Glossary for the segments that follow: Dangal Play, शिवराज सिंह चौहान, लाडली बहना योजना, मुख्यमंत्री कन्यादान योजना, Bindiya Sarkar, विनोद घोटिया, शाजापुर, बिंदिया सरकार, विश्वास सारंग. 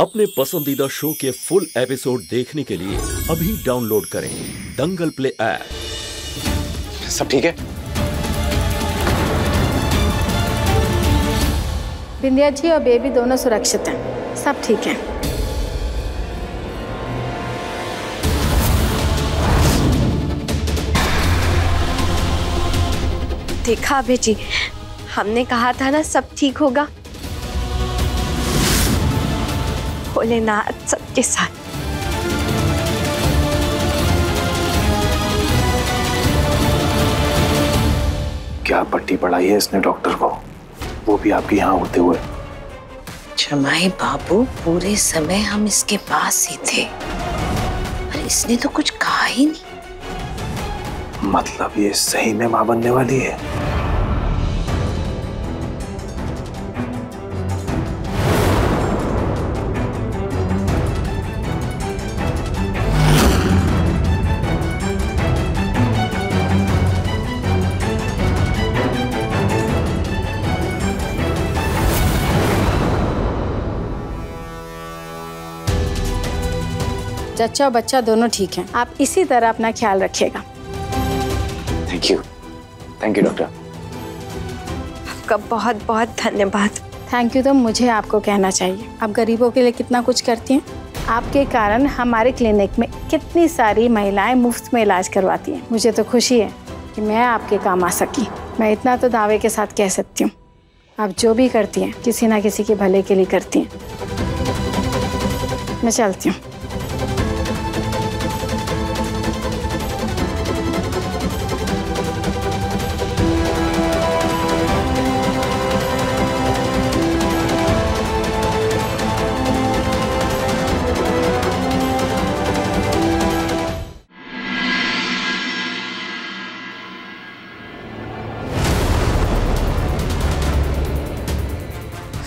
अपने पसंदीदा शो के फुल एपिसोड देखने के लिए अभी डाउनलोड करें दंगल प्ले ऐप। सब ठीक है बिंदिया जी और बेबी दोनों सुरक्षित हैं, सब ठीक है। देखा बेटी, हमने कहा था ना सब ठीक होगा। भोलेनाथ सबके साथ। क्या पट्टी पढ़ाई है इसने डॉक्टर को, वो भी आपके यहाँ होते हुए। जमाई बाबू, पूरे समय हम इसके पास ही थे पर इसने तो कुछ कहा ही नहीं। मतलब ये सही में मां बनने वाली है? जच्चा और बच्चा दोनों ठीक हैं। आप इसी तरह अपना ख्याल रखिएगा। Thank you doctor. आपका बहुत बहुत धन्यवाद। थैंक यू तो मुझे आपको कहना चाहिए। आप गरीबों के लिए कितना कुछ करती हैं। आपके कारण हमारे क्लिनिक में कितनी सारी महिलाएं मुफ्त में इलाज करवाती हैं। मुझे तो खुशी है कि मैं आपके काम आ सकी। मैं इतना तो दावे के साथ कह सकती हूँ, आप जो भी करती हैं किसी ना किसी के भले के लिए करती हैं। मैं चलती हूँ।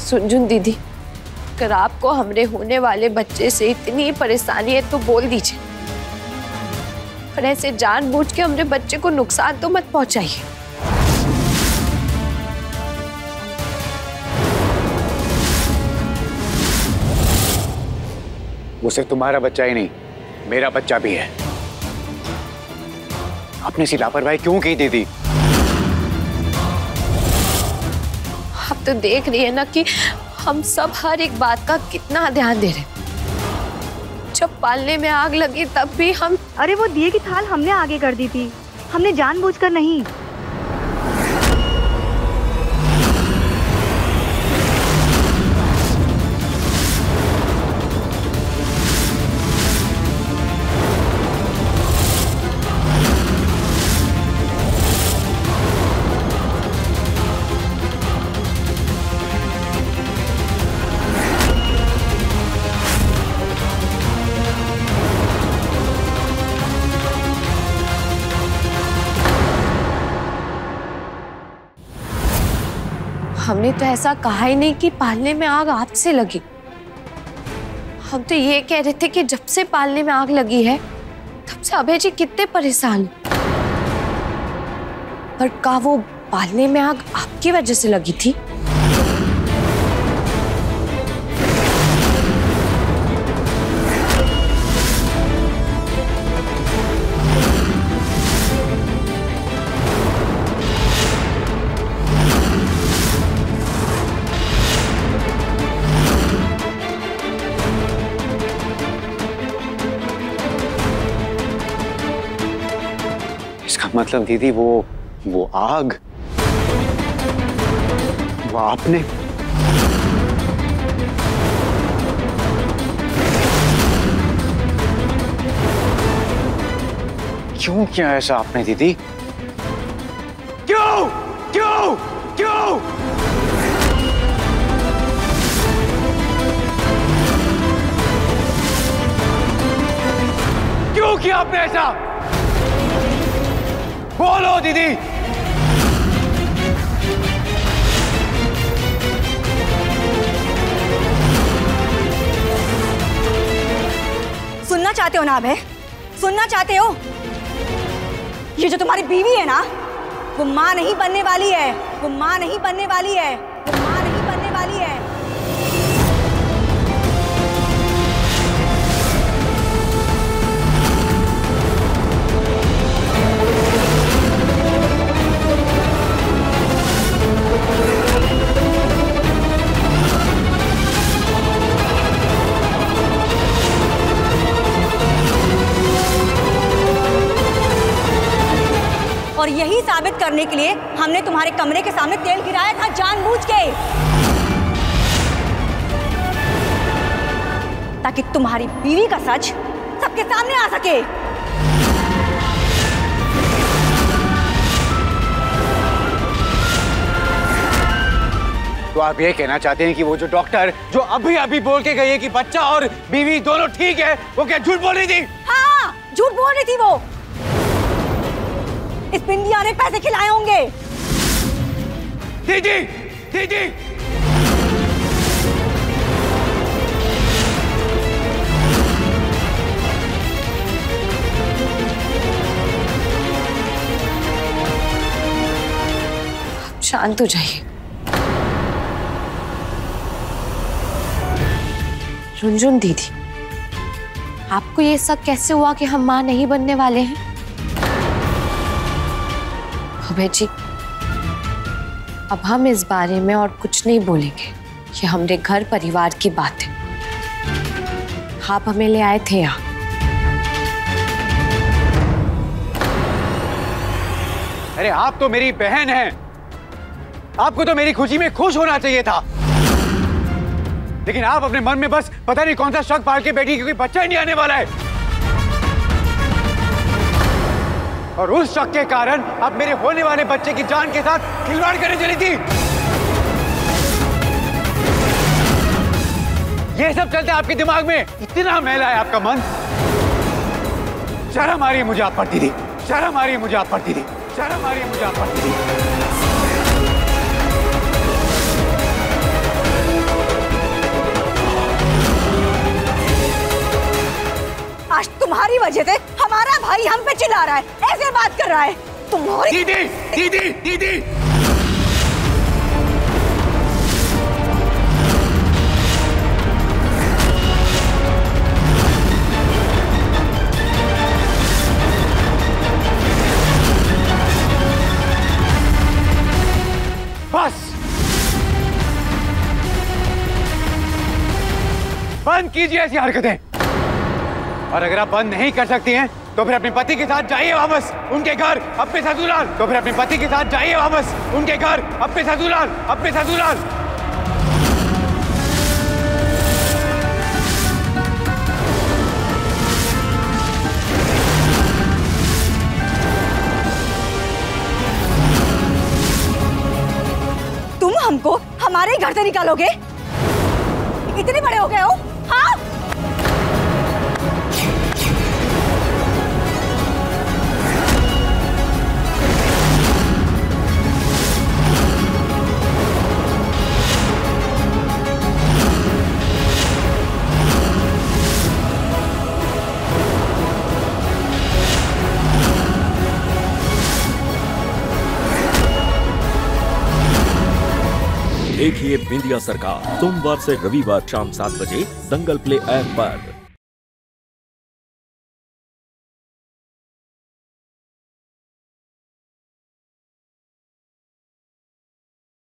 सुनजुन दीदी, अगर आपको हमरे होने वाले बच्चे से इतनी परेशानी है तो बोल दीजिए, पर ऐसे जानबूझ के हमरे बच्चे को नुकसान तो मत पहुंचाइए। वो सिर्फ तुम्हारा बच्चा ही नहीं, मेरा बच्चा भी है। आपने सी लापरवाही क्यों की दीदी? तो देख रही है ना कि हम सब हर एक बात का कितना ध्यान दे रहे हैं। जब पालने में आग लगी तब भी हम, अरे वो दिए की थाल हमने आगे कर दी थी, हमने जानबूझकर नहीं। हमने तो ऐसा कहा ही नहीं कि पालने में आग आपसे लगी। हम तो ये कह रहे थे कि जब से पालने में आग लगी है तब से अभय जी कितने परेशान। पर क्या वो पालने में आग आपकी वजह से लगी थी? मतलब दीदी वो आग वो आपने, क्यों किया ऐसा आपने दीदी? क्यों क्यों क्यों? क्यों किया आपने ऐसा? बोलो दीदी। सुनना चाहते हो ना अभय, सुनना चाहते हो? ये जो तुम्हारी बीवी है ना, वो माँ नहीं बनने वाली है, वो माँ नहीं बनने वाली है, वो माँ नहीं बनने वाली है। और यही साबित करने के लिए हमने तुम्हारे कमरे के सामने तेल गिराया था जानबूझ के, ताकि तुम्हारी बीवी का सच सबके सामने आ सके। तो आप ये कहना चाहते हैं कि वो जो डॉक्टर जो अभी अभी बोल के गई है कि बच्चा और बीवी दोनों ठीक है, वो क्या झूठ बोल रही थी? हाँ, झूठ बोल रही थी वो। इस बिंदिया ने पैसे खिलाए होंगे। दीदी, दीदी। आप शांत हो जाइए। झुनझुन दीदी, आपको ये सब कैसे हुआ कि हम मां नहीं बनने वाले हैं? जी, अब हम इस बारे में और कुछ नहीं बोलेंगे। ये हमारे घर परिवार की बात है। आप हमें ले आए थे यहाँ। अरे आप तो मेरी बहन हैं। आपको तो मेरी खुशी में खुश होना चाहिए था, लेकिन आप अपने मन में बस पता नहीं कौन सा शक पाल के बैठी क्योंकि बच्चा ही नहीं आने वाला है, और उस शक के कारण आप मेरे होने वाले बच्चे की जान के साथ खिलवाड़ करने चली थी। ये सब चलते आपके दिमाग में इतना मैला है आपका मन। शर्म आ रही है मुझे आप पर दीदी, शर्म आ रही है मुझे आप पर दीदी, शर्म आ रही है मुझे आप पर दीदी। आज तुम्हारी वजह से हमारा भाई हम पे चिल्ला रहा है, ऐसे बात कर रहा है। तुम्हारी दीदी, दीदी, दीदी। बस बंद कीजिए ऐसी हरकतें, और अगर आप बंद नहीं कर सकती हैं तो फिर अपने पति के साथ जाइए वापस उनके घर अपने ससुराल, तो फिर अपने पति के साथ जाइए वापस उनके घर अपने ससुराल, अपने ससुराल। तुम हमको हमारे घर से निकालोगे? इतने बड़े हो गए हो? हाँ, देखिए बिंदिया सरकार सोमवार से रविवार शाम 7 बजे दंगल प्ले ऐप पर।